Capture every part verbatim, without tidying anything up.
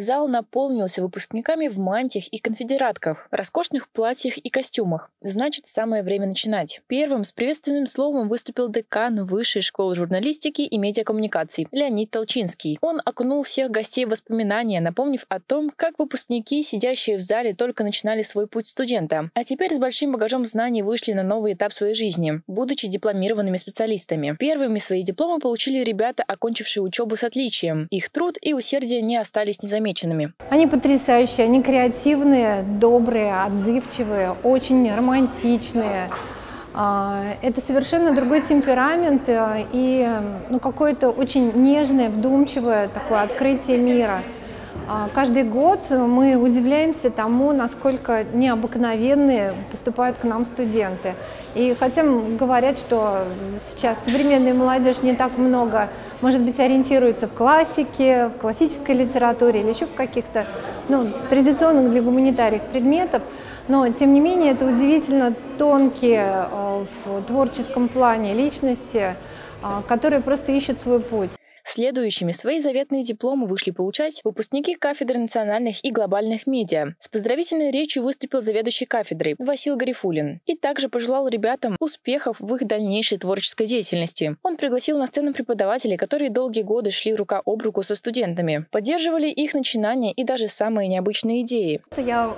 Зал наполнился выпускниками в мантиях и конфедератках, роскошных платьях и костюмах. Значит, самое время начинать. Первым с приветственным словом выступил декан Высшей школы журналистики и медиакоммуникаций Леонид Толчинский. Он окунул всех гостей в воспоминания, напомнив о том, как выпускники, сидящие в зале, только начинали свой путь студента, а теперь с большим багажом знаний вышли на новый этап своей жизни, будучи дипломированными специалистами. Первыми свои дипломы получили ребята, окончившие учебу с отличием. Их труд и усердие не остались незамеченными. Они потрясающие, они креативные, добрые, отзывчивые, очень романтичные. Это совершенно другой темперамент и ну, какое-то очень нежное, вдумчивое такое открытие мира. Каждый год мы удивляемся тому, насколько необыкновенные поступают к нам студенты. И хотя говорят, что сейчас современная молодежь не так много, может быть, ориентируется в классике, в классической литературе или еще в каких-то ну, традиционных для гуманитариев предметов, но, тем не менее, это удивительно тонкие в творческом плане личности, которые просто ищут свой путь. Следующими свои заветные дипломы вышли получать выпускники кафедры национальных и глобальных медиа. С поздравительной речью выступил заведующий кафедрой Васил Гарифуллин и также пожелал ребятам успехов в их дальнейшей творческой деятельности. Он пригласил на сцену преподавателей, которые долгие годы шли рука об руку со студентами, поддерживали их начинания и даже самые необычные идеи. Я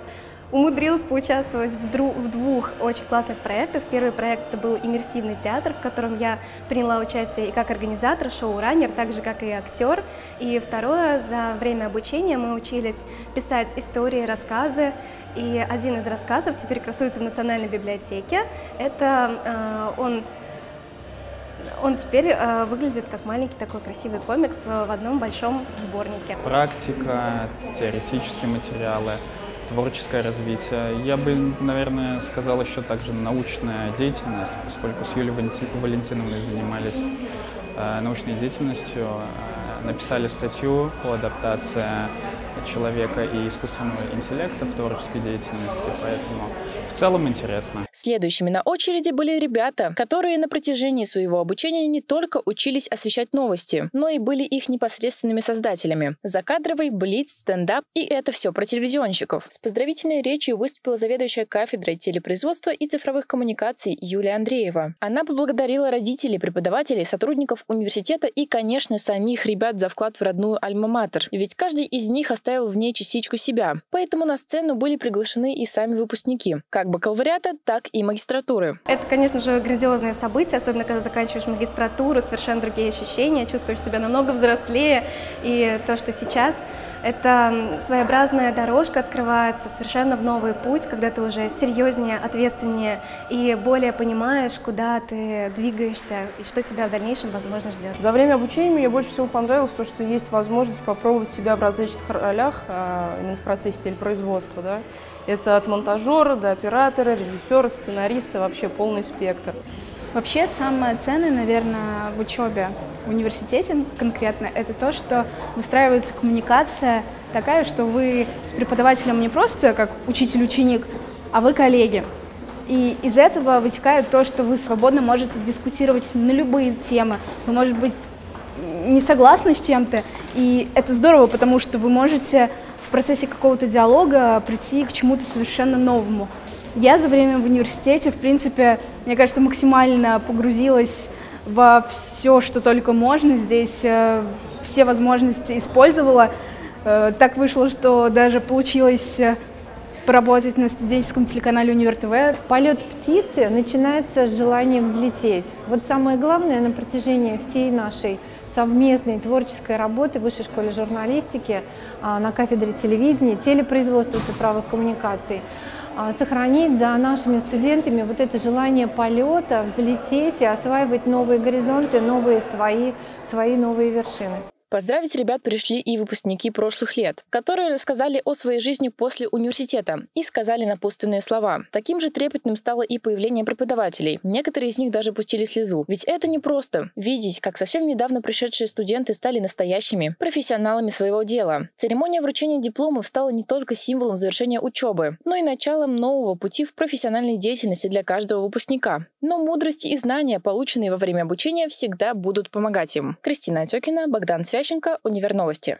умудрилась поучаствовать в двух очень классных проектах. Первый проект был иммерсивный театр, в котором я приняла участие и как организатор, шоураннер, так же, как и актер. И второе, за время обучения мы учились писать истории, рассказы. И один из рассказов теперь красуется в Национальной библиотеке. Это э, он, он теперь э, выглядит как маленький такой красивый комикс в одном большом сборнике. Практика, теоретические материалы, творческое развитие. Я бы, наверное, сказал еще также научная деятельность, поскольку с Юлией Валентиновной занимались э, научной деятельностью, э, написали статью по адаптации человека и искусственного интеллекта в творческой деятельности, поэтому в целом интересно. Следующими на очереди были ребята, которые на протяжении своего обучения не только учились освещать новости, но и были их непосредственными создателями. Закадровый, блиц, стендап и это все про телевизионщиков. С поздравительной речью выступила заведующая кафедрой телепроизводства и цифровых коммуникаций Юлия Андреева. Она поблагодарила родителей, преподавателей, сотрудников университета и, конечно, самих ребят за вклад в родную альма-матер. Ведь каждый из них оставил в ней частичку себя. Поэтому на сцену были приглашены и сами выпускники, как бакалавриата, так и магистратуры. Это, конечно же, грандиозное событие, особенно когда заканчиваешь магистратуру, совершенно другие ощущения, чувствуешь себя намного взрослее, и то, что сейчас, это своеобразная дорожка открывается совершенно в новый путь, когда ты уже серьезнее, ответственнее и более понимаешь, куда ты двигаешься и что тебя в дальнейшем, возможно, ждет. За время обучения мне больше всего понравилось то, что есть возможность попробовать себя в различных ролях именно в процессе телепроизводства, да. Это от монтажера до оператора, режиссера, сценариста, вообще полный спектр. Вообще самое ценное, наверное, в учебе в университете конкретно, это то, что выстраивается коммуникация такая, что вы с преподавателем не просто как учитель-ученик, а вы коллеги. И из этого вытекает то, что вы свободно можете дискутировать на любые темы, вы, может быть, не согласны с чем-то, и это здорово, потому что вы можете в процессе какого-то диалога прийти к чему-то совершенно новому. Я за время в университете, в принципе, мне кажется, максимально погрузилась во все, что только можно. Здесь э, все возможности использовала. Э, так вышло, что даже получилось поработать на студенческом телеканале «Универ ТВ». Полет птицы начинается с желания взлететь. Вот самое главное на протяжении всей нашей совместной творческой работы в Высшей школе журналистики, на кафедре телевидения, телепроизводства, цифровых коммуникаций, сохранить за нашими студентами вот это желание полета, взлететь и осваивать новые горизонты, новые свои, свои новые вершины. Поздравить ребят пришли и выпускники прошлых лет, которые рассказали о своей жизни после университета и сказали напутственные слова. Таким же трепетным стало и появление преподавателей. Некоторые из них даже пустили слезу. Ведь это непросто. Видеть, как совсем недавно пришедшие студенты стали настоящими профессионалами своего дела. Церемония вручения дипломов стала не только символом завершения учебы, но и началом нового пути в профессиональной деятельности для каждого выпускника. Но мудрость и знания, полученные во время обучения, всегда будут помогать им. Кристина Тюкина, Богдан Свят Калищенко, Универ Новости.